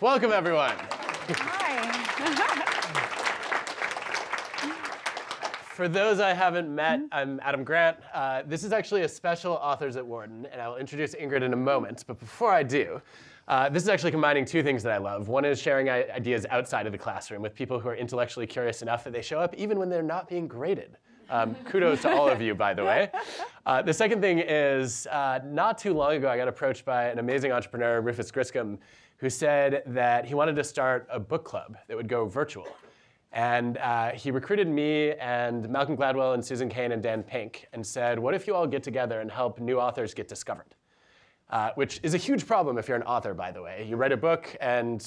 Welcome, everyone. Hi. For those I haven't met, I'm Adam Grant. This is actually a special Authors at Warden, and I'll introduce Ingrid in a moment. But before I do, this is actually combining two things that I love. One is sharing ideas outside of the classroom with people who are intellectually curious enough that they show up even when they're not being graded. Kudos to all of you, by the way. The second thing is, not too long ago, I got approached by an amazing entrepreneur, Rufus Griscom, who said that he wanted to start a book club that would go virtual. And he recruited me and Malcolm Gladwell and Susan Cain and Dan Pink and said, what if you all get together and help new authors get discovered? Which is a huge problem if you're an author, by the way. You write a book, and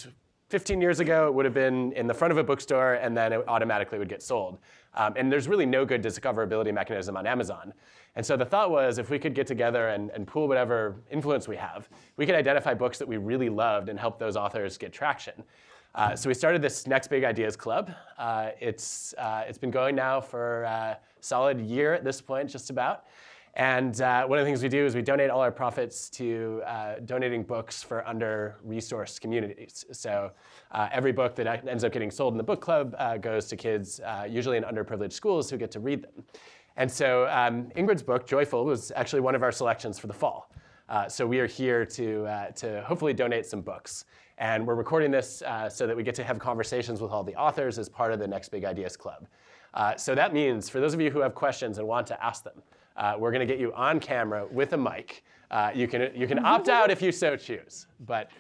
15 years ago, it would have been in the front of a bookstore, and then it automatically would get sold. And there's really no good discoverability mechanism on Amazon. And so the thought was, if we could get together and pool whatever influence we have, we could identify books that we really loved and help those authors get traction. So we started this Next Big Ideas Club. It's been going now for a solid year at this point, just about. And one of the things we do is we donate all our profits to donating books for under-resourced communities. So every book that ends up getting sold in the book club goes to kids, usually in underprivileged schools, who get to read them. And so Ingrid's book, Joyful, was actually one of our selections for the fall. So we are here to hopefully donate some books. And we're recording this so that we get to have conversations with all the authors as part of the Next Big Ideas Club. So that means, for those of you who have questions and want to ask them, we're going to get you on camera with a mic. You can opt out if you so choose. But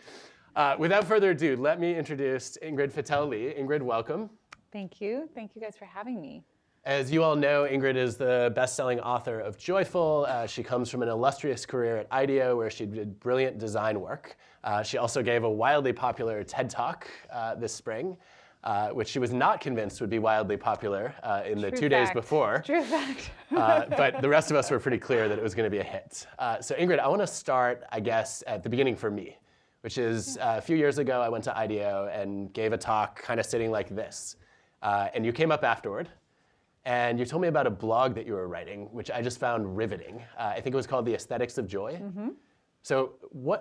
without further ado, let me introduce Ingrid Fetell Lee. Ingrid, welcome. Thank you. Thank you guys for having me. As you all know, Ingrid is the best-selling author of Joyful. She comes from an illustrious career at IDEO, where she did brilliant design work. She also gave a wildly popular TED Talk this spring, which she was not convinced would be wildly popular in the 2 days before. True fact. But the rest of us were pretty clear that it was going to be a hit. So Ingrid, I want to start, I guess, at the beginning for me, which is a few years ago, I went to IDEO and gave a talk kind of sitting like this. And you came up afterward. And you told me about a blog that you were writing, which I just found riveting. I think it was called The Aesthetics of Joy. Mm-hmm. So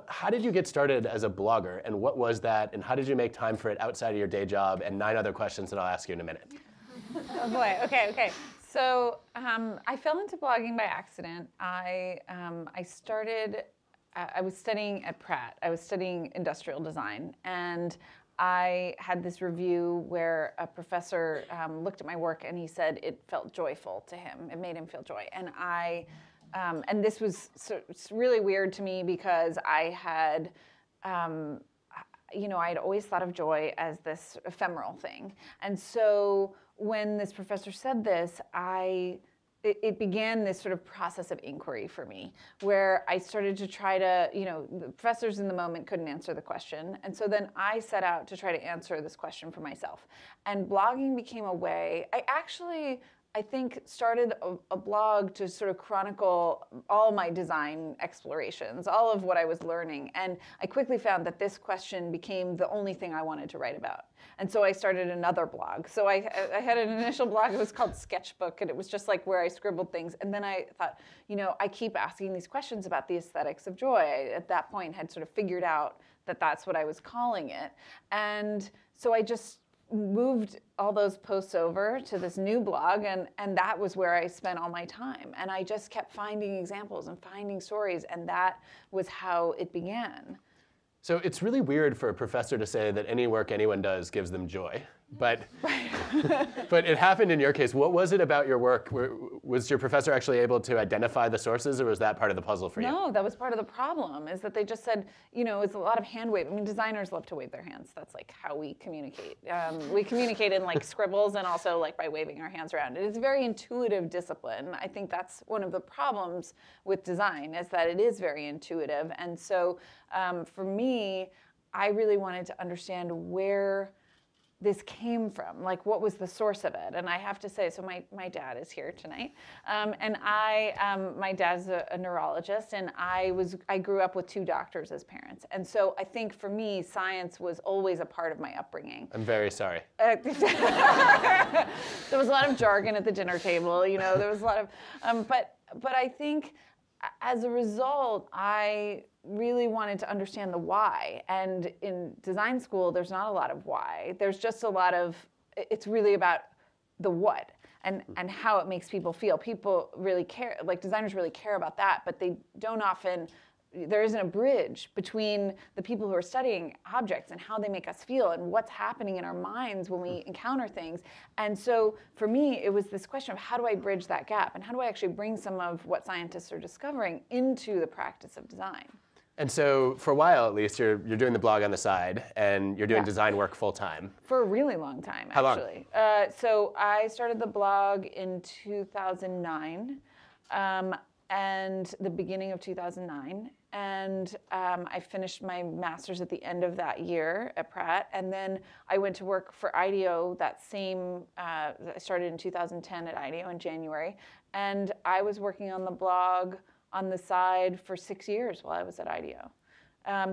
how did you get started as a blogger, and what was that, and how did you make time for it outside of your day job, and 9 other questions that I'll ask you in a minute? Oh boy, okay. So I fell into blogging by accident. I was studying at Pratt. I was studying industrial design, and I had this review where a professor looked at my work and he said it felt joyful to him. It made him feel joy. And and this was really weird to me because I had, I had always thought of joy as this ephemeral thing. And so when this professor said this, it began this sort of process of inquiry for me, where I started to try to, the professors in the moment couldn't answer the question. And so then I set out to try to answer this question for myself. And blogging became a way. I think started a blog to sort of chronicle all my design explorations, all of what I was learning. And I quickly found that this question became the only thing I wanted to write about. And so I started another blog. So I had an initial blog. It was called Sketchbook, and it was just like where I scribbled things. And then I thought, I keep asking these questions about the aesthetics of joy. I, at that point, had sort of figured out that that's what I was calling it. And so I just moved all those posts over to this new blog, and that was where I spent all my time. And I just kept finding examples and finding stories, and that was how it began. So it's really weird for a professor to say that any work anyone does gives them joy. But, but it happened in your case. What was it about your work? Was your professor actually able to identify the sources, or was that part of the puzzle for you? No, that was part of the problem, is that they just said, it's a lot of hand waving. I mean, designers love to wave their hands. That's like how we communicate. We communicate in like scribbles and also like by waving our hands around. It is a very intuitive discipline. I think that's one of the problems with design, is that it is very intuitive. And so for me, I really wanted to understand where this came from, like what was the source of it. And I have to say, so my dad is here tonight. And my dad's a neurologist, and I grew up with 2 doctors as parents. And so I think for me, science was always a part of my upbringing. I'm very sorry. There was a lot of jargon at the dinner table, there was a lot of, but I think as a result, I really wanted to understand the why. And in design school, there's not a lot of why. There's just a lot of, it's really about the what and how it makes people feel. People really care, like designers really care about that, but they don't often, there isn't a bridge between the people who are studying objects and how they make us feel and what's happening in our minds when we encounter things. And so for me, it was this question of how do I bridge that gap and how do I actually bring some of what scientists are discovering into the practice of design? And so for a while, at least, you're doing the blog on the side and you're doing design work full time. For a really long time, actually. How long? So I started the blog in 2009. And the beginning of 2009. And I finished my master's at the end of that year at Pratt. And then I went to work for IDEO that same, I started in 2010 at IDEO in January. And I was working on the blog on the side for 6 years while I was at IDEO.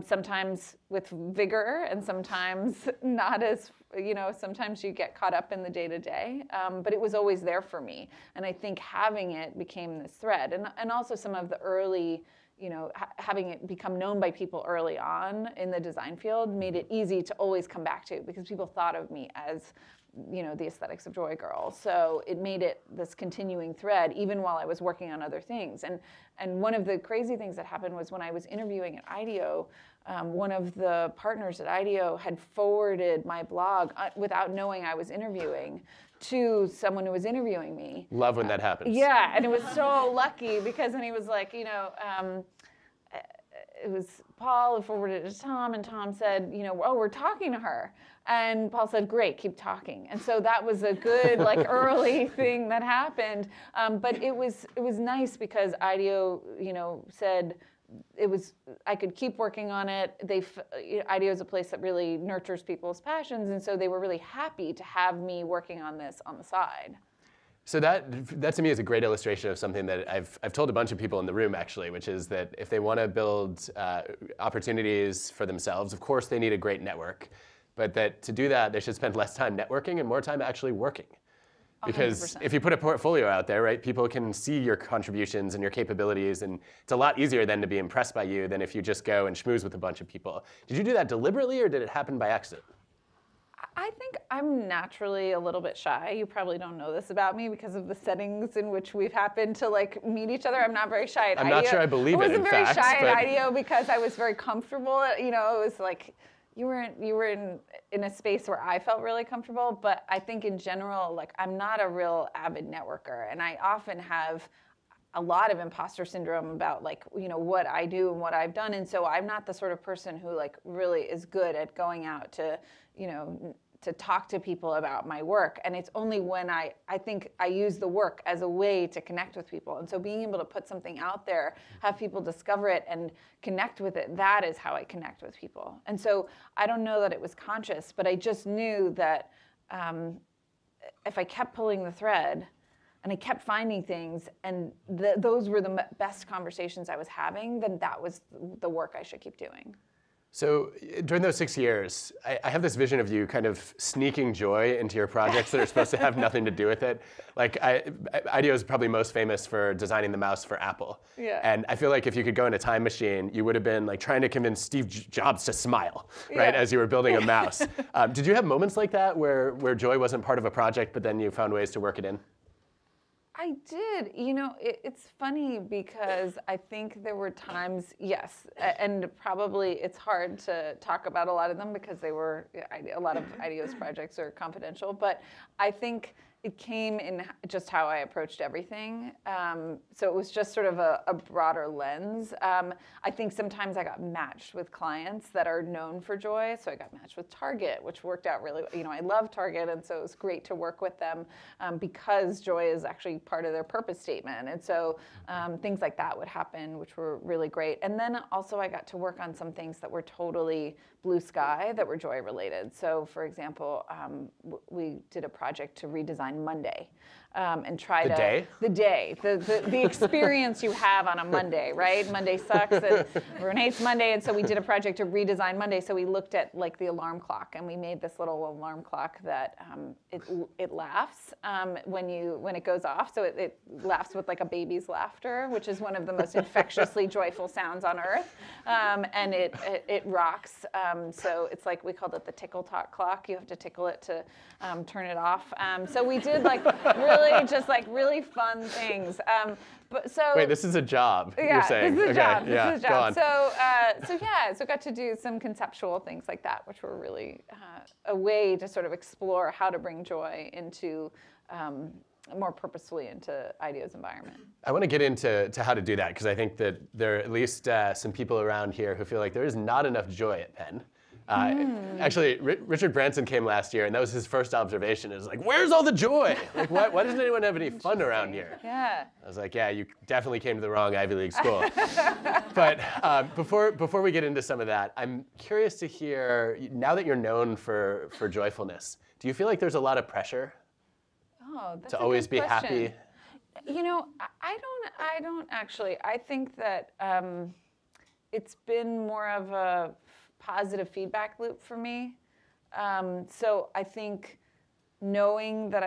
Sometimes with vigor and sometimes not as, you know, sometimes you get caught up in the day-to-day, but it was always there for me. And I think having it became this thread. And also some of the early, you know, having it become known by people early on in the design field made it easy to always come back to, because people thought of me as, you know, the Aesthetics of Joy girl. So it made it this continuing thread, even while I was working on other things. And one of the crazy things that happened was when I was interviewing at IDEO, one of the partners at IDEO had forwarded my blog without knowing I was interviewing to someone who was interviewing me. Love when that happens. Yeah, and it was so lucky because then he was like, you know, it was Paul forwarded it to Tom, and Tom said, you know, oh, we're talking to her. And Paul said, great, keep talking. And so that was a good, like, early thing that happened. But it was nice because IDEO, you know, said it was, I could keep working on it. IDEO is a place that really nurtures people's passions. And so they were really happy to have me working on this on the side. So that to me is a great illustration of something that I've told a bunch of people in the room, actually, which is that if they want to build opportunities for themselves, of course they need a great network, but that to do that, they should spend less time networking and more time actually working. Because 100%. If you put a portfolio out there, right, people can see your contributions and your capabilities, and it's a lot easier then to be impressed by you than if you just go and schmooze with a bunch of people. Did you do that deliberately or did it happen by accident? I think I'm naturally a little bit shy. You probably don't know this about me because of the settings in which we've happened to like meet each other. I'm not very shy at IDEO. I'm not sure I believe it, in fact. I wasn't very shy at IDEO because I was very comfortable. You know, it was like you were in a space where I felt really comfortable. But I think in general, like I'm not a real avid networker, and I often have a lot of imposter syndrome about like, you know, what I do and what I've done. And so I'm not the sort of person who like really is good at going out to, you know, to talk to people about my work. And it's only when I think I use the work as a way to connect with people. And so being able to put something out there, have people discover it and connect with it, that is how I connect with people. And so I don't know that it was conscious, but I just knew that if I kept pulling the thread, and I kept finding things, and those were the best conversations I was having, then that was the work I should keep doing. So during those 6 years, I have this vision of you kind of sneaking joy into your projects that are supposed to have nothing to do with it. Like, IDEO is probably most famous for designing the mouse for Apple. Yeah. And I feel like if you could go in a time machine, you would have been like trying to convince Steve Jobs to smile, right, as you were building a mouse. Did you have moments like that where joy wasn't part of a project, but then you found ways to work it in? I did. You know, it's funny because I think there were times, yes, and probably it's hard to talk about a lot of them because they were, a lot of IDEO's projects are confidential, but I think it came in just how I approached everything. So it was just sort of a broader lens. I think sometimes I got matched with clients that are known for joy. So I got matched with Target, which worked out really well. You know, I love Target, and so it was great to work with them because joy is actually part of their purpose statement. And so things like that would happen, which were really great. And then also I got to work on some things that were totally blue sky that were joy related. So for example, we did a project to redesign Monday. and try to... The experience you have on a Monday, right? Monday sucks, and we're in hates Monday, and so we did a project to redesign Monday, so we looked at like the alarm clock, and we made this little alarm clock that it laughs when it goes off, so it laughs with like a baby's laughter, which is one of the most infectiously joyful sounds on earth, and it rocks, so it's like, we called it the tickle talk clock. You have to tickle it to turn it off, so we did like really fun things. But so wait, this is a job. Yeah, you're saying. This is a job. Yeah, this is a job. So got to do some conceptual things like that, which were really a way to sort of explore how to bring joy into more purposefully into IDEO's environment. I want to get into how to do that, because I think that there are at least some people around here who feel like there is not enough joy at Penn. Actually, Richard Branson came last year, and that was his first observation. It was like, where's all the joy? Like, why doesn't anyone have any fun around here? Yeah. I was like, yeah, you definitely came to the wrong Ivy League school. But before we get into some of that, I'm curious to hear, now that you're known for joyfulness, do you feel like there's a lot of pressure to always be happy? You know, I don't actually. I think that it's been more of a positive feedback loop for me. So I think knowing that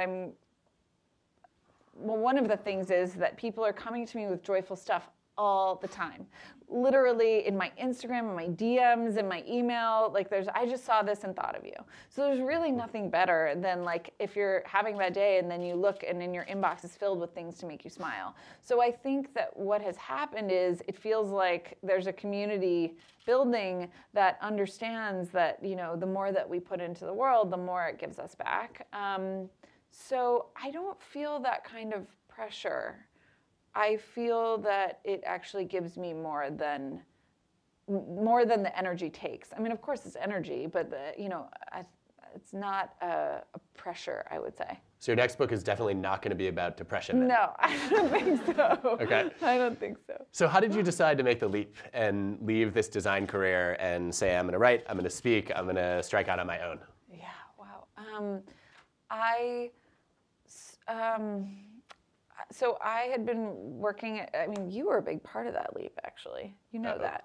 one of the things is that people are coming to me with joyful stuff all the time. Literally in my Instagram, in my DMs, in my email, like I just saw this and thought of you. So there's really nothing better than like if you're having that day and then you look and in your inbox is filled with things to make you smile. So I think that what has happened is it feels like there's a community building that understands that, you know, the more that we put into the world, the more it gives us back. So I don't feel that kind of pressure. I feel that it actually gives me more than the energy takes. I mean, of course, it's energy, but it's not a pressure, I would say. So your next book is definitely not going to be about depression, then. No, I don't think so. Okay. I don't think so. So how did you decide to make the leap and leave this design career and say, I'm going to write, I'm going to speak, I'm going to strike out on my own? Yeah, wow. So I had been working at, I mean, you were a big part of that leap, actually. You know that.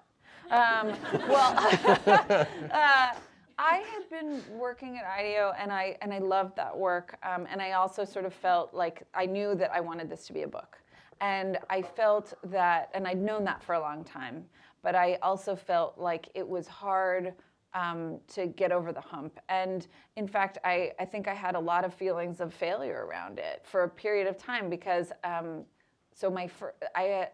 I had been working at IDEO, and I loved that work. And I also sort of felt like I knew that I wanted this to be a book. And I felt that, and I'd known that for a long time, but I also felt like it was hard to get over the hump. And in fact, I think I had a lot of feelings of failure around it for a period of time, because I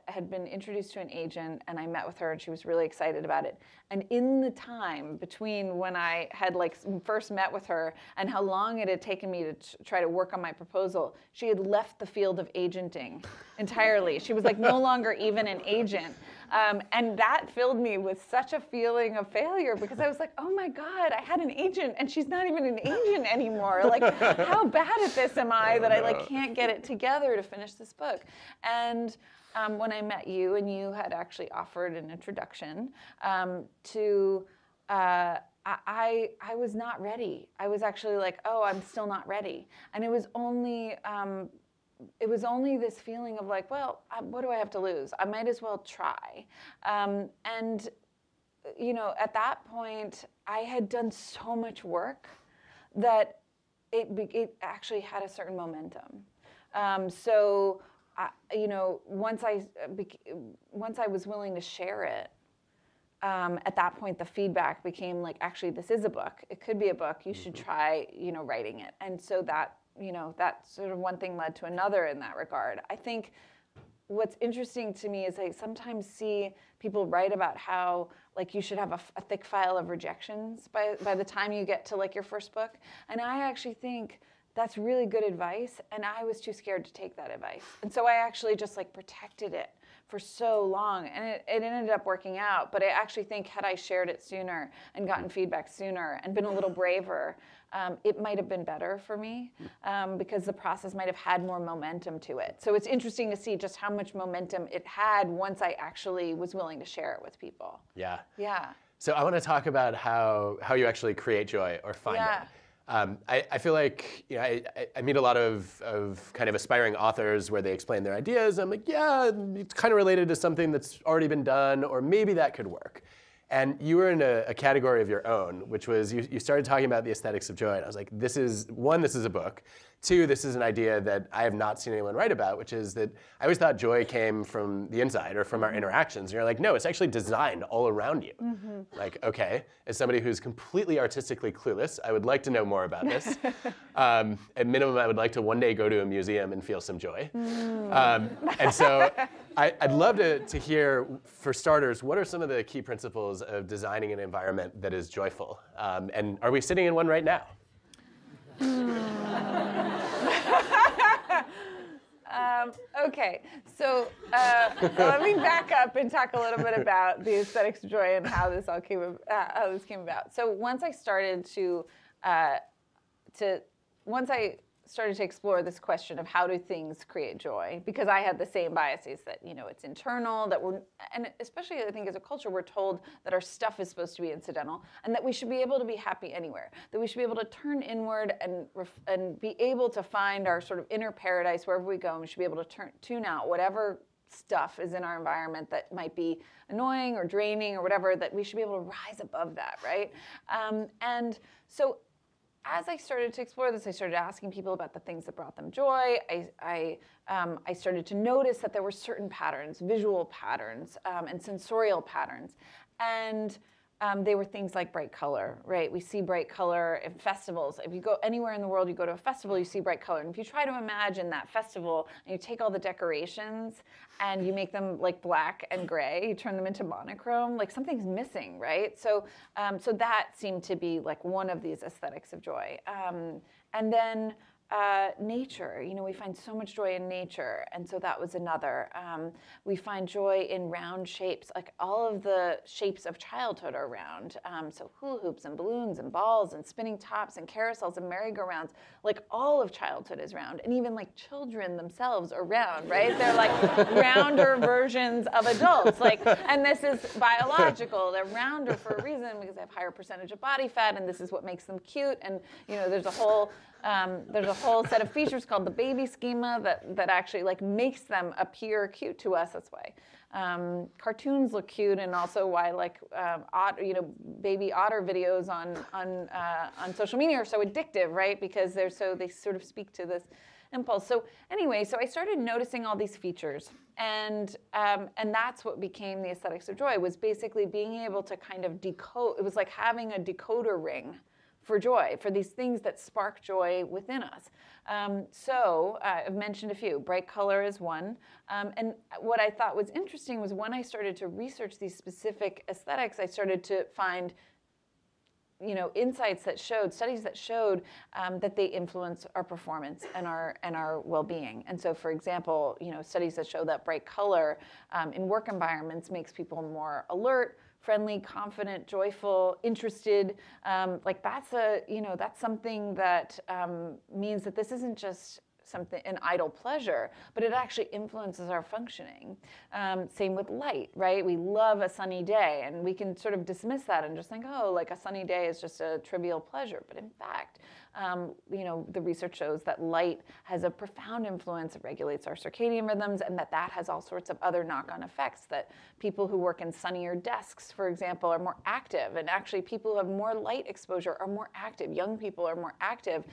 had been introduced to an agent, and I met with her, and she was really excited about it. And in the time between when I had like first met with her and how long it had taken me to try to work on my proposal, she had left the field of agenting entirely. She was like no longer even an agent. And that filled me with such a feeling of failure, because I was like, oh my God, I had an agent, and she's not even an agent anymore. Like, how bad at this am I that I like can't get it together to finish this book? And when I met you, and you had actually offered an introduction I was not ready. I was actually like, oh, I'm still not ready. And it was only this feeling of like, well, what do I have to lose? I might as well try. And you know, at that point, I had done so much work that it actually had a certain momentum. Once I was willing to share it, at that point the feedback became like, actually, this is a book. It could be a book. You should try, writing it. And so that, that sort of one thing led to another in that regard. I think what's interesting to me is I sometimes see people write about how like you should have a thick file of rejections by the time you get to like your first book. And I actually think that's really good advice, and I was too scared to take that advice. And so I actually just like protected it for so long, and it ended up working out. But I actually think had I shared it sooner and gotten feedback sooner and been a little braver, it might have been better for me, because the process might have had more momentum to it. So it's interesting to see just how much momentum it had once I actually was willing to share it with people. Yeah. Yeah. So I want to talk about how you actually create joy or find it. I feel like, you know, I meet a lot of kind of aspiring authors where they explain their ideas. I'm like, yeah, it's kind of related to something that's already been done, or maybe that could work. And you were in a category of your own, which was you started talking about the aesthetics of joy. And I was like, this is, one, this is a book. Two, this is an idea that I have not seen anyone write about, which is that I always thought joy came from the inside or from our interactions. And you're like, no, it's actually designed all around you. Mm-hmm. Like, okay, as somebody who's completely artistically clueless, I would like to know more about this. At minimum, I would like to one day go to a museum and feel some joy. And so I'd love to hear, for starters, what are some of the key principles of designing an environment that is joyful? And are we sitting in one right now? Okay, so let me back up and talk a little bit about the aesthetics of joy and how this all came how this came about. So once I started to explore this question of how do things create joy, because I had the same biases that, you know, it's internal, that we're, and especially I think as a culture, we're told that our stuff is supposed to be incidental and that we should be able to be happy anywhere, that we should be able to turn inward and be able to find our sort of inner paradise wherever we go, and we should be able to tune out whatever stuff is in our environment that might be annoying or draining or whatever, that we should be able to rise above that, right? And so as I started to explore this, I started asking people about the things that brought them joy. I started to notice that there were certain patterns, visual patterns, and sensorial patterns. And they were things like bright color, right? We see bright color in festivals. If you go anywhere in the world, you go to a festival, you see bright color. And if you try to imagine that festival, and you take all the decorations and you make them like black and gray, you turn them into monochrome, like something's missing, right? So, so that seemed to be like one of these aesthetics of joy. And then nature, you know, we find so much joy in nature, and so that was another. We find joy in round shapes, like all of the shapes of childhood are round. So hula hoops and balloons and balls and spinning tops and carousels and merry-go-rounds, like all of childhood is round, and even like children themselves are round, right? They're like rounder versions of adults, like, and this is biological. They're rounder for a reason, because they have higher percentage of body fat, and this is what makes them cute. And, you know, there's a whole set of features called the baby schema that actually like makes them appear cute to us. That's why cartoons look cute, and also why like baby otter videos on social media are so addictive, right? Because they sort of speak to this impulse. So anyway, so I started noticing all these features, and that's what became the aesthetics of joy, was basically being able to kind of decode. It was like having a decoder ring for joy, for these things that spark joy within us. I've mentioned a few. Bright color is one. And what I thought was interesting was when I started to research these specific aesthetics, I started to find, you know, studies that showed that they influence our performance and our well-being. And so, for example, you know, studies that show that bright color in work environments makes people more alert, friendly, confident, joyful, interested. Like that's something that means that this isn't just something, an idle pleasure, but it actually influences our functioning. Same with light, right? We love a sunny day, and we can sort of dismiss that and just think, oh, like a sunny day is just a trivial pleasure. But in fact, you know, the research shows that light has a profound influence. It regulates our circadian rhythms, and that has all sorts of other knock-on effects, that people who work in sunnier desks, for example, are more active. And actually, people who have more light exposure are more active. Young people are more active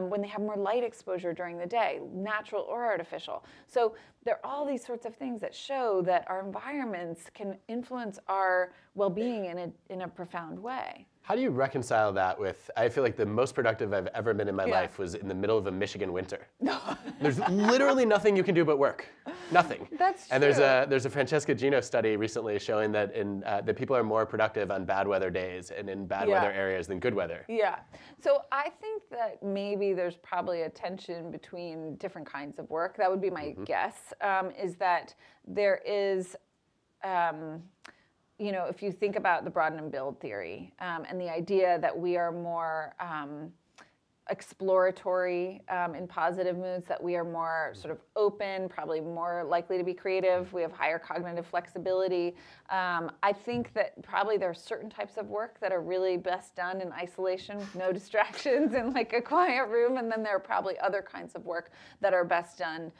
when they have more light exposure during the day, natural or artificial. So there are all these sorts of things that show that our environments can influence our well-being in a profound way. How do you reconcile that with, I feel like the most productive I've ever been in my life was in the middle of a Michigan winter. There's literally nothing you can do but work. Nothing. That's true. And there's a Francesca Gino study recently showing that that people are more productive on bad weather days and in bad weather areas than good weather. Yeah. So I think that maybe there's probably a tension between different kinds of work. That would be my guess, is that there is... you know, if you think about the Broaden and Build theory and the idea that we are more exploratory in positive moods, that we are more sort of open, probably more likely to be creative. We have higher cognitive flexibility. I think that probably there are certain types of work that are really best done in isolation, no distractions, in like a quiet room. And then there are probably other kinds of work that are best done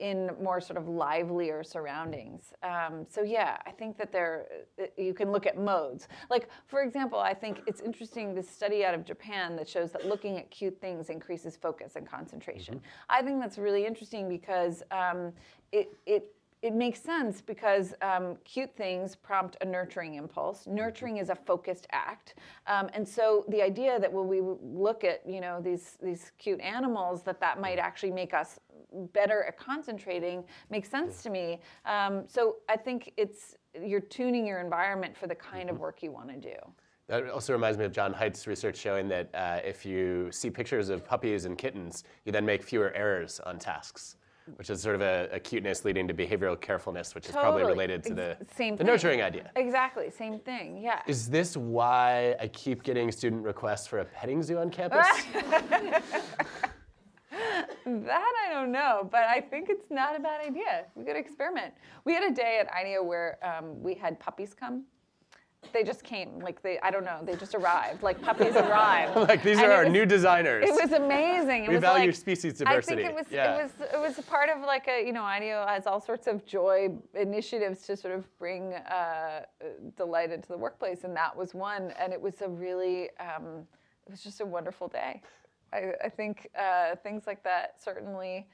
in more sort of livelier surroundings. So yeah, I think that you can look at modes. Like, for example, I think it's interesting, this study out of Japan that shows that looking at cute things increases focus and concentration. Mm-hmm. I think that's really interesting because it makes sense, because cute things prompt a nurturing impulse. Nurturing is a focused act, and so the idea that when we look at these cute animals, that might actually make us better at concentrating makes sense to me. So I think you're tuning your environment for the kind of work you want to do. That also reminds me of John Haidt's research showing that if you see pictures of puppies and kittens, you then make fewer errors on tasks, which is sort of a cuteness leading to behavioral carefulness, which totally is probably related to the nurturing idea. Exactly, same thing, yeah. Is this why I keep getting student requests for a petting zoo on campus? That I don't know, but I think it's not a bad idea. We could experiment. We had a day at IDEO where we had puppies come. They just came, like I don't know, they just arrived, like puppies arrived. Like, these are our new designers. It was amazing. We value species diversity. I think it was a part of like a, IDEO has all sorts of joy initiatives to sort of bring delight into the workplace, and that was one, and it was a really, it was just a wonderful day. I think things like that certainly,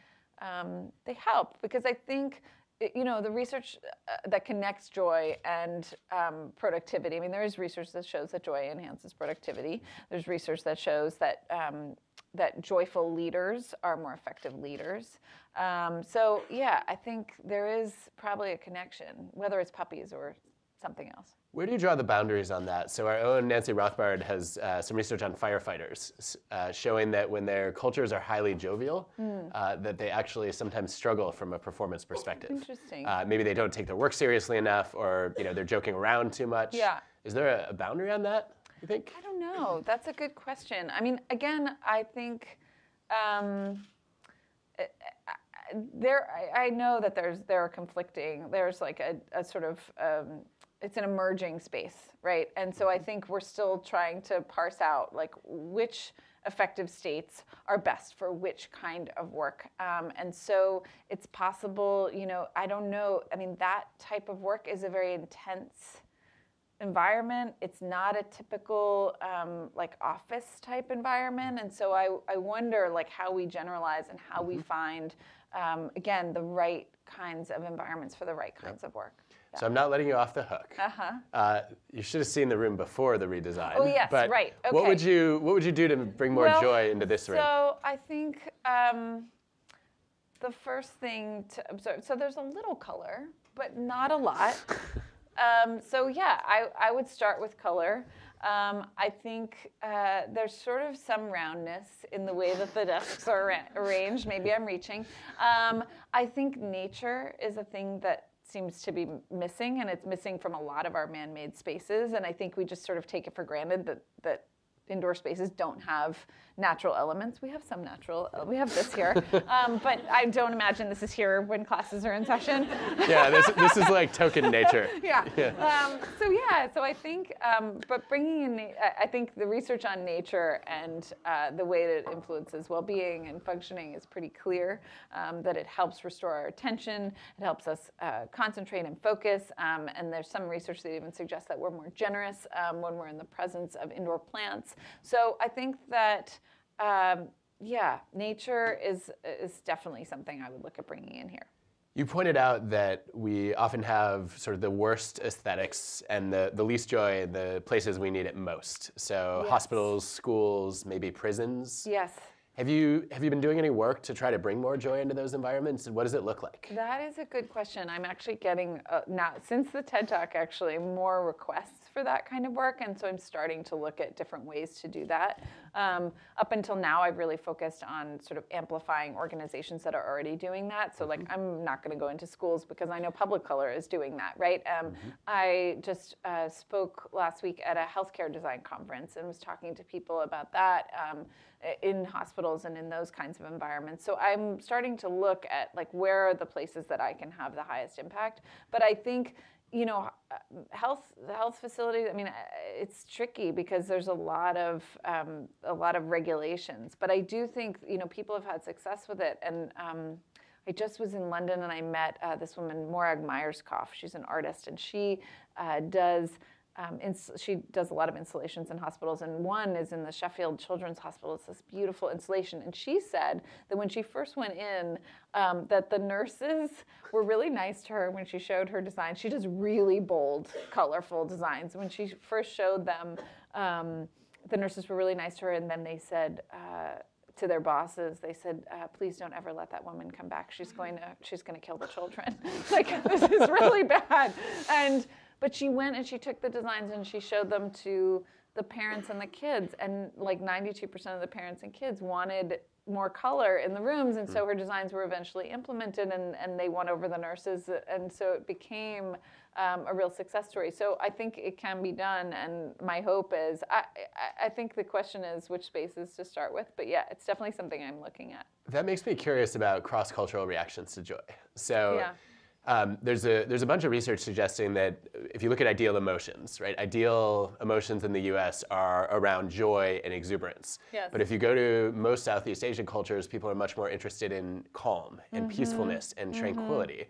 they help, because I think, the research that connects joy and productivity. I mean, there is research that shows that joy enhances productivity. There's research that shows that that joyful leaders are more effective leaders. So yeah, I think there is probably a connection, whether it's puppies or something else. Where do you draw the boundaries on that? So our own Nancy Rothbard has some research on firefighters showing that when their cultures are highly jovial, that they actually sometimes struggle from a performance perspective. Interesting. Maybe they don't take their work seriously enough, or they're joking around too much. Yeah. Is there a boundary on that, you think? I don't know. That's a good question. I mean, again, I think I know that there are conflicting. There's like a sort of it's an emerging space, right? And so I think we're still trying to parse out like which effective states are best for which kind of work. And so it's possible, I don't know. I mean, that type of work is a very intense environment. It's not a typical like office type environment. And so I wonder like how we generalize and how we find, again, the right kinds of environments for the right kinds of work. So I'm not letting you off the hook. You should have seen the room before the redesign. Oh yes, but right. Okay. What would you do to bring more joy into this room? So I think the first thing to observe. So there's a little color, but not a lot. So yeah, I would start with color. I think there's sort of some roundness in the way that the desks are arranged. Maybe I'm reaching. I think nature is a thing that seems to be missing, and it's missing from a lot of our man-made spaces. And I think we just sort of take it for granted that indoor spaces don't have natural elements. We have some natural, we have this here. But I don't imagine this is here when classes are in session. Yeah, this is like token nature. Yeah. So I think, but bringing in, I think the research on nature and the way that it influences well-being and functioning is pretty clear, that it helps restore our attention, it helps us concentrate and focus, and there's some research that even suggests that we're more generous when we're in the presence of indoor plants. So I think that, yeah, nature is definitely something I would look at bringing in here. You pointed out that we often have sort of the worst aesthetics and the least joy in the places we need it most. So yes. Hospitals, schools, maybe prisons. Yes. Have you been doing any work to try to bring more joy into those environments, and what does it look like? That is a good question. I'm actually getting, now, since the TED Talk, actually, more requests for that kind of work, and so I'm starting to look at different ways to do that. Up until now, I've really focused on sort of amplifying organizations that are already doing that. So like, I'm not going to go into schools because I know Public Color is doing that, right? I just spoke last week at a healthcare design conference and was talking to people about that in hospitals and in those kinds of environments. So I'm starting to look at like, where are the places that I can have the highest impact? But I think, you know, the health facilities, I mean, it's tricky because there's a lot of regulations. But I do think, you know, people have had success with it. And I just was in London and I met this woman, Morag Myerscough. She's an artist, and she does a lot of installations in hospitals, and one is in the Sheffield Children's Hospital. It's this beautiful installation, and she said that when she first went in, that the nurses were really nice to her when she showed her design. She does really bold, colorful designs. When she first showed them, the nurses were really nice to her, and then they said, to their bosses, they said, please don't ever let that woman come back. She's going to kill the children. Like, this is really bad. But she went and she took the designs and she showed them to the parents and the kids, and like 92% of the parents and kids wanted more color in the rooms, and so her designs were eventually implemented, and they won over the nurses, and so it became a real success story. So I think it can be done, and my hope is, I think the question is which spaces to start with, but yeah, it's definitely something I'm looking at. That makes me curious about cross-cultural reactions to joy. So. Yeah. There's a bunch of research suggesting that if you look at ideal emotions, right? Ideal emotions in the U.S. are around joy and exuberance. Yes. But if you go to most Southeast Asian cultures, people are much more interested in calm and peacefulness and tranquility.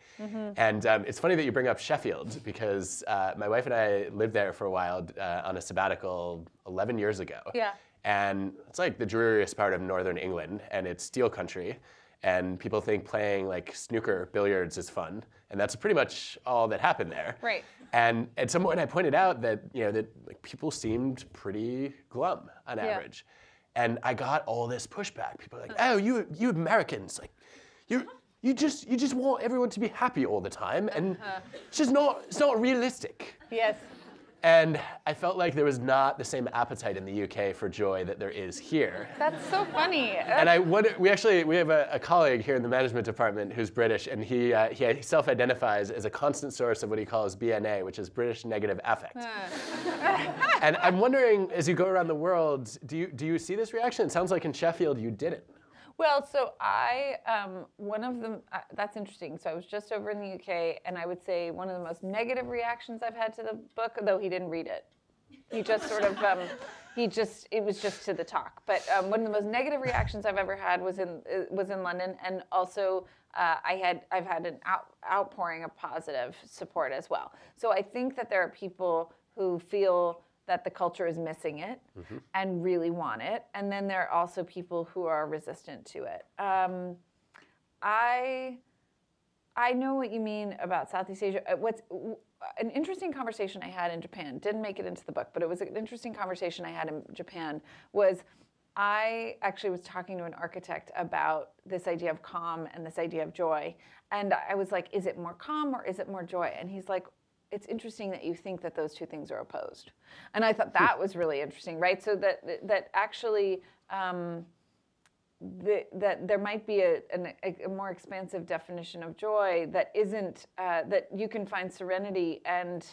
And it's funny that you bring up Sheffield, because my wife and I lived there for a while on a sabbatical 11 years ago. Yeah. And it's like the dreariest part of northern England, and it's steel country. And people think playing like snooker, billiards is fun, and that's pretty much all that happened there. Right. And at some point, I pointed out that like, people seemed pretty glum on average, and I got all this pushback. People were like, "Oh, you Americans, like, you just want everyone to be happy all the time, and it's not realistic." Yes. And I felt like there was not the same appetite in the UK for joy that there is here. That's so funny. And I wonder, we have a colleague here in the management department who's British, and he self-identifies as a constant source of what he calls BNA, which is British negative affect. And I'm wondering, as you go around the world, do you see this reaction? It sounds like in Sheffield you didn't. Well, so that's interesting. So I was just over in the UK, and I would say one of the most negative reactions I've had to the book, though he didn't read it. He just sort of, it was just to the talk. But one of the most negative reactions I've ever had was in London, and also I've had an outpouring of positive support as well. So I think that there are people who feel that the culture is missing it and really want it. And then there are also people who are resistant to it. I know what you mean about Southeast Asia. An interesting conversation I had in Japan, didn't make it into the book, but it was an interesting conversation I had in Japan, was I actually was talking to an architect about this idea of calm and this idea of joy. And I was like, is it more calm or is it more joy? And he's like, it's interesting that you think that those two things are opposed. And I thought that was really interesting, right? So that actually, that there might be a more expansive definition of joy that isn't, that you can find serenity and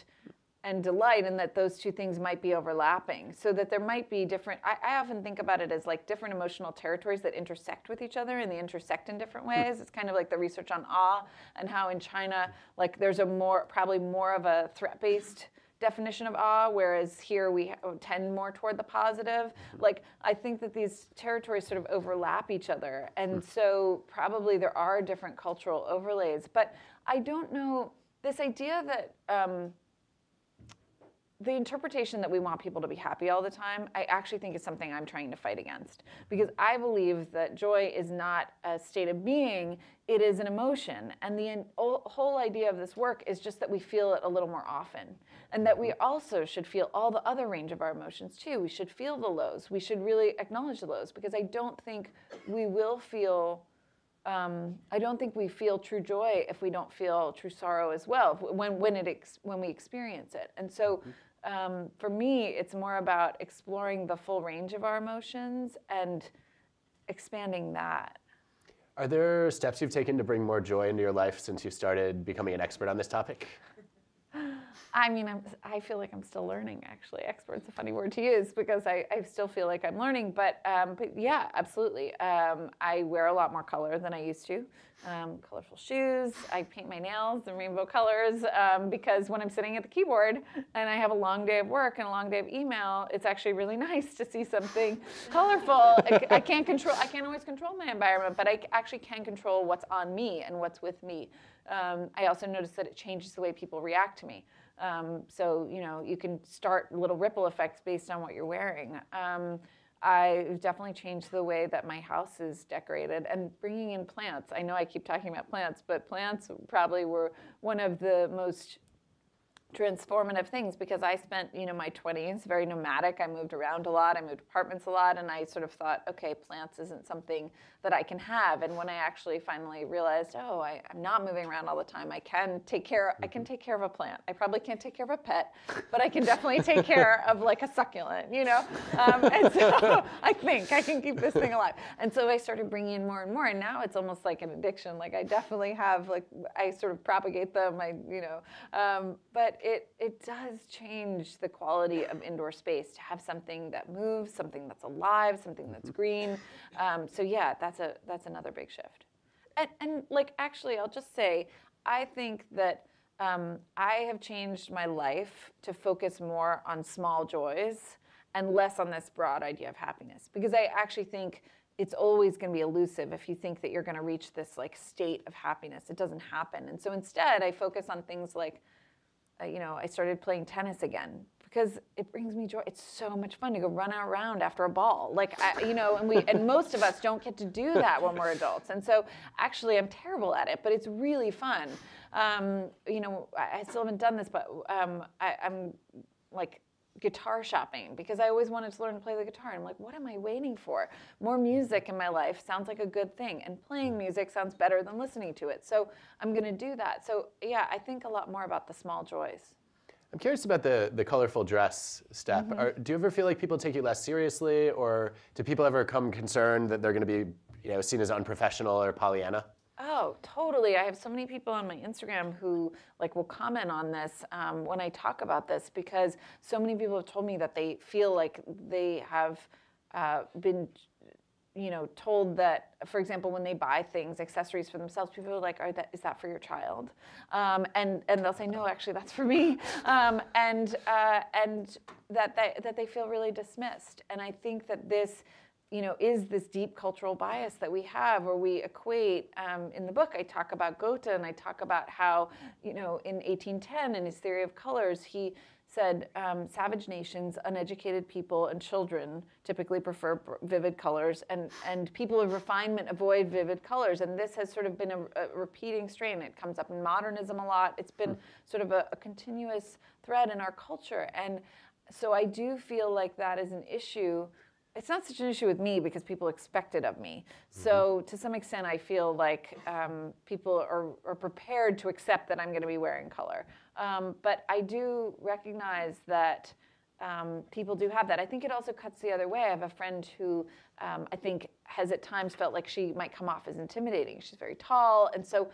delight, and that those two things might be overlapping. So that there might be different, I often think about it as like different emotional territories that intersect with each other, and they intersect in different ways. It's kind of like the research on awe, and how in China, like there's probably more of a threat-based definition of awe, whereas here we tend more toward the positive. Like, I think that these territories sort of overlap each other. And so probably there are different cultural overlays, but I don't know, this idea that, the interpretation that we want people to be happy all the time, I actually think is something I'm trying to fight against. Because I believe that joy is not a state of being, it is an emotion. And the whole idea of this work is just that we feel it a little more often. And that we also should feel all the other range of our emotions too. We should feel the lows. We should really acknowledge the lows, because I don't think we will feel I don't think we feel true joy if we don't feel true sorrow as well, when we experience it. And so For me, it's more about exploring the full range of our emotions and expanding that. Are there steps you've taken to bring more joy into your life since you started becoming an expert on this topic? I mean, I feel like I'm still learning, actually. Expert's a funny word to use because I still feel like I'm learning. But yeah, absolutely. I wear a lot more color than I used to. Colorful shoes. I paint my nails in rainbow colors because when I'm sitting at the keyboard and I have a long day of work and a long day of email, it's actually really nice to see something colorful. I can't always control my environment, but I actually can control what's on me and what's with me. I also notice that it changes the way people react to me. So, you know, you can start little ripple effects based on what you're wearing. I've definitely changed the way that my house is decorated and bringing in plants. I know I keep talking about plants, but plants probably were one of the most transformative things because I spent, you know, my 20s very nomadic. I moved around a lot. I moved apartments a lot. And I sort of thought, okay, plants isn't something that I can have. And when I actually finally realized, oh, I'm not moving around all the time. I can take care of a plant. I probably can't take care of a pet, but I can definitely take care of like a succulent, you know? And so I think I can keep this thing alive. And so I started bringing in more and more. And now it's almost like an addiction. Like I definitely have, like, I sort of propagate them. But it does change the quality of indoor space to have something that moves, something that's alive, something that's green. So yeah, that's another big shift. And like actually, I'll just say, I think that I have changed my life to focus more on small joys and less on this broad idea of happiness because I actually think it's always going to be elusive if you think that you're going to reach this like state of happiness. It doesn't happen. And so instead, I focus on things like I started playing tennis again because it brings me joy. It's so much fun to go run around after a ball. Like, and most of us don't get to do that when we're adults. And so actually I'm terrible at it, but it's really fun. I still haven't done this, but I'm like guitar shopping because I always wanted to learn to play the guitar. And I'm like, what am I waiting for? More music in my life sounds like a good thing. And playing music sounds better than listening to it. So I'm going to do that. So yeah, I think a lot more about the small joys. I'm curious about the colorful dress step. Mm-hmm. Do you ever feel like people take you less seriously? Or do people ever come concerned that they're going to be seen as unprofessional or Pollyanna? Oh, totally. I have so many people on my Instagram who like will comment on this when I talk about this because so many people have told me that they feel like they have been told that, for example, when they buy things, accessories for themselves, people are like, is that for your child? And they'll say, no, actually, that's for me. And that they feel really dismissed. And I think that this is this deep cultural bias that we have where we equate, in the book I talk about Goethe and I talk about how, in 1810 in his theory of colors, he said savage nations, uneducated people, and children typically prefer vivid colors, and people of refinement avoid vivid colors. And this has sort of been a repeating strain. It comes up in modernism a lot. It's been sort of a continuous thread in our culture. And so I do feel like that is an issue. It's not such an issue with me because people expect it of me. So to some extent, I feel like people are prepared to accept that I'm going to be wearing color. But I do recognize that people do have that. I think it also cuts the other way. I have a friend who I think has at times felt like she might come off as intimidating. She's very tall. And so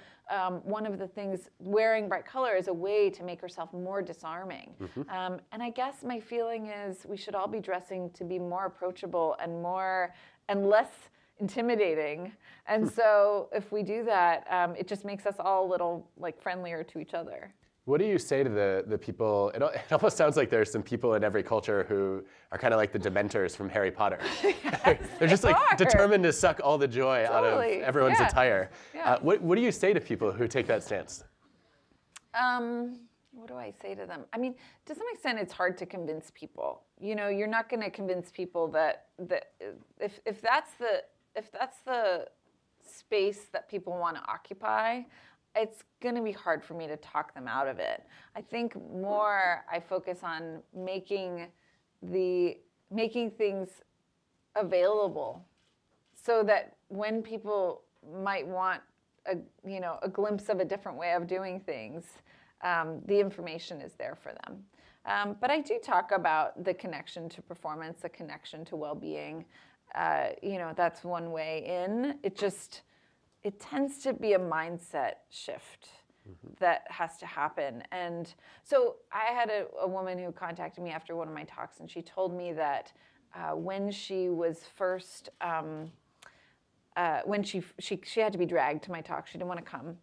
one of the things, wearing bright color is a way to make herself more disarming. And I guess my feeling is we should all be dressing to be more approachable and less intimidating. And so if we do that, it just makes us all a little like friendlier to each other. What do you say to the people? It almost sounds like there's some people in every culture who are kind of like the Dementors from Harry Potter. Yes, they're just like determined to suck all the joy out of everyone's attire. Yeah. What do you say to people who take that stance? What do I say to them? I mean, to some extent, it's hard to convince people. You're not going to convince people that if that's the space that people want to occupy, it's going to be hard for me to talk them out of it. I think more I focus on making things available so that when people might want a glimpse of a different way of doing things, the information is there for them. But I do talk about the connection to performance, the connection to well-being. You know, that's one way in. It tends to be a mindset shift that has to happen. And so I had a woman who contacted me after one of my talks, and she told me that when she was first, when she had to be dragged to my talk. She didn't want to come.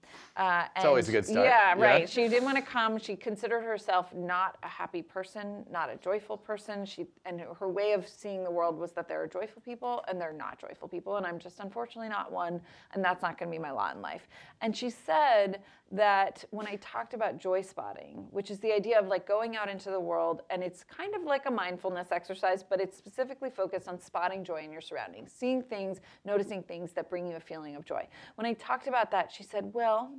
It's always a good start. Yeah, right. Yeah. She didn't want to come. She considered herself not a happy person, not a joyful person. And her way of seeing the world was that there are joyful people and there are not joyful people, and I'm just unfortunately not one, and that's not going to be my lot in life. And she said that when I talked about joy spotting, which is the idea of like going out into the world, and it's kind of like a mindfulness exercise, but it's specifically focused on spotting joy in your surroundings, seeing things, noticing things that bring you a feeling of joy. When I talked about that, she said, well,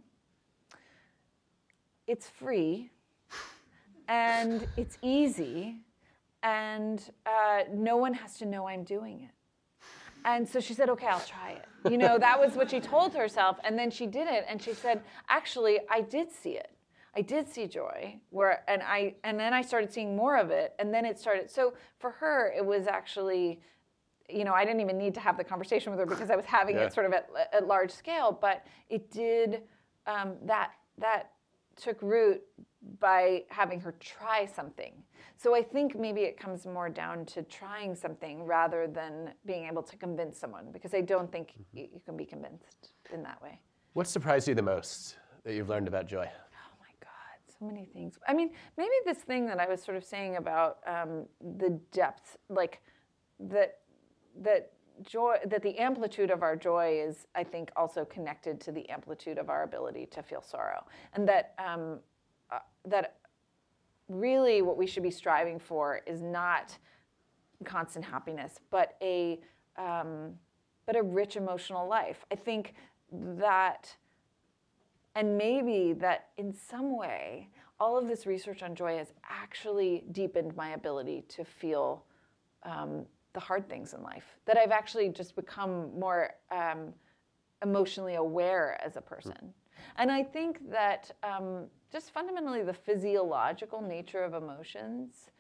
it's free and it's easy and no one has to know I'm doing it. And so she said, okay, I'll try it. You know, that was what she told herself. And then she did it. And she said, actually, I did see it. I did see joy, and then I started seeing more of it. And then it started. So for her, it was actually, you know, I didn't even need to have the conversation with her because I was having it sort of at large scale. But it did, that took root by having her try something. So I think maybe it comes more down to trying something rather than being able to convince someone, because I don't think you can be convinced in that way. What surprised you the most that you've learned about joy? Oh my God, so many things. I mean, maybe this thing that I was sort of saying about the depth, like that joy, that the amplitude of our joy is, I think, also connected to the amplitude of our ability to feel sorrow, and that that really what we should be striving for is not constant happiness, but a rich emotional life. I think that, and maybe that in some way, all of this research on joy has actually deepened my ability to feel the hard things in life, that I've actually just become more emotionally aware as a person. And I think that just fundamentally the physiological nature of emotions,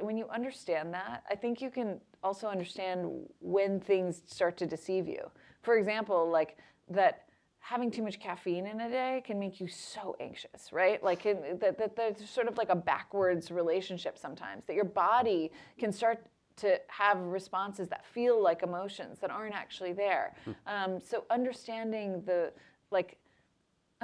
when you understand that, I think you can also understand when things start to deceive you. For example, like that having too much caffeine in a day can make you so anxious, right? Like that there's sort of like a backwards relationship sometimes, that your body can start to have responses that feel like emotions that aren't actually there. So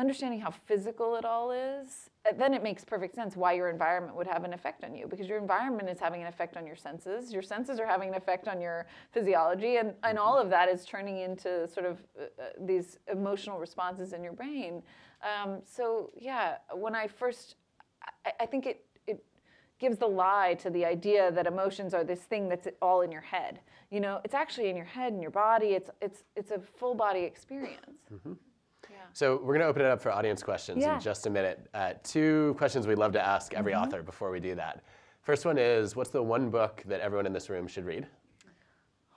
understanding how physical it all is, then it makes perfect sense why your environment would have an effect on you, because your environment is having an effect on your senses. Your senses are having an effect on your physiology, and all of that is turning into sort of these emotional responses in your brain. So yeah, when I first, I think it gives the lie to the idea that emotions are this thing that's all in your head. You know, it's actually in your head and your body. It's a full body experience. Yeah. So we're going to open it up for audience questions in just a minute. Two questions we'd love to ask every author before we do that. First one is, what's the one book that everyone in this room should read,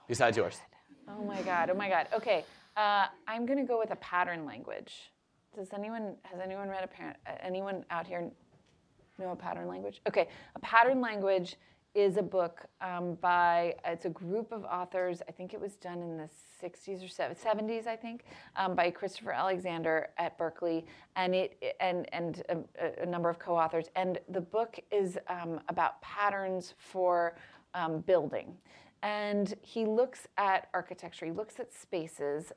besides yours? Oh my God, oh my God. Okay, I'm going to go with A Pattern Language. Has anyone read anyone out here know A Pattern Language? Okay, A Pattern Language is a book it's a group of authors. I think it was done in the 60s or 70s, I think, by Christopher Alexander at Berkeley, and a number of co-authors. And the book is about patterns for building. And he looks at architecture, he looks at spaces,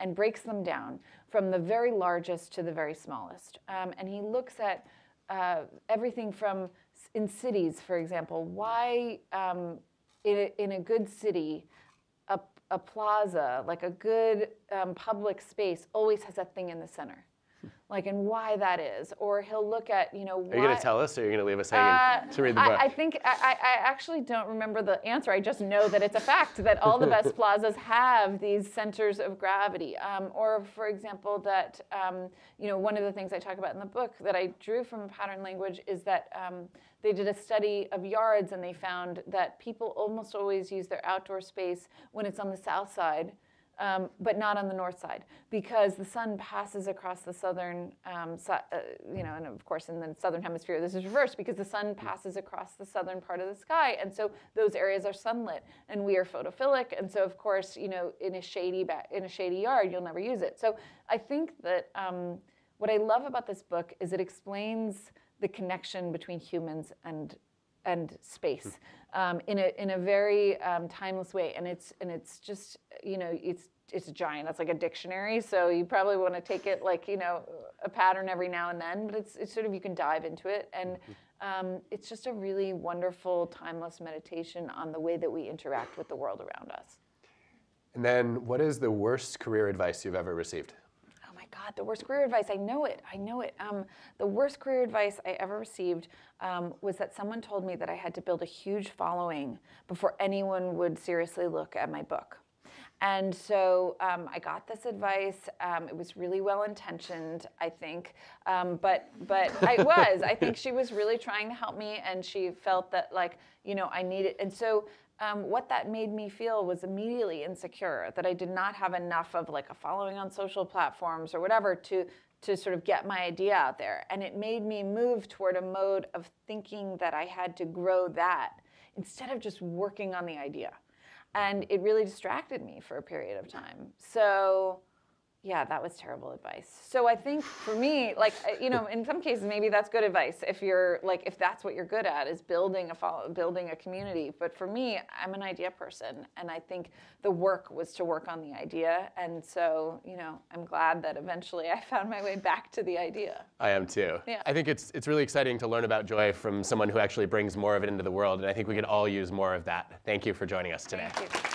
and breaks them down from the very largest to the very smallest. And he looks at everything from, in cities, for example, why in a good city, a plaza, like a good public space, always has that thing in the center, like, and why that is. Or he'll look at, you know, why. Are you going to tell us, or are you going to leave us hanging to read the book? I think I actually don't remember the answer. I just know that it's a fact that all the best plazas have these centers of gravity. Or, for example, that you know, one of the things I talk about in the book that I drew from Pattern Language is that. They did a study of yards, and they found that people almost always use their outdoor space when it's on the south side but not on the north side, because the sun passes across the southern, and of course in the southern hemisphere this is reversed, because the sun passes across the southern part of the sky, and so those areas are sunlit, and we are photophilic, and so of course, you know, in a shady yard you'll never use it. So I think that what I love about this book is it explains the connection between humans and space in a very timeless way, and it's just, you know, it's giant. It's like a dictionary, so you probably want to take it like, you know, a pattern every now and then, but it's sort of, you can dive into it, and it's just a really wonderful timeless meditation on the way that we interact with the world around us. And then, what is the worst career advice you've ever received? God, the worst career advice, I know it. The worst career advice I ever received was that someone told me that I had to build a huge following before anyone would seriously look at my book. And so I got this advice. It was really well-intentioned, I think, I think she was really trying to help me, and she felt that, like, you know, I needed, and so what that made me feel was immediately insecure, that I did not have enough of like a following on social platforms or whatever to sort of get my idea out there. And it made me move toward a mode of thinking that I had to grow that instead of just working on the idea. And it really distracted me for a period of time. So yeah, that was terrible advice. So I think for me, like, you know, in some cases maybe that's good advice if you're like, if that's what you're good at, is building a community. But for me, I'm an idea person, and I think the work was to work on the idea. And so, you know, I'm glad that eventually I found my way back to the idea. I am too. Yeah. I think it's really exciting to learn about joy from someone who actually brings more of it into the world, and I think we could all use more of that. Thank you for joining us today. Thank you.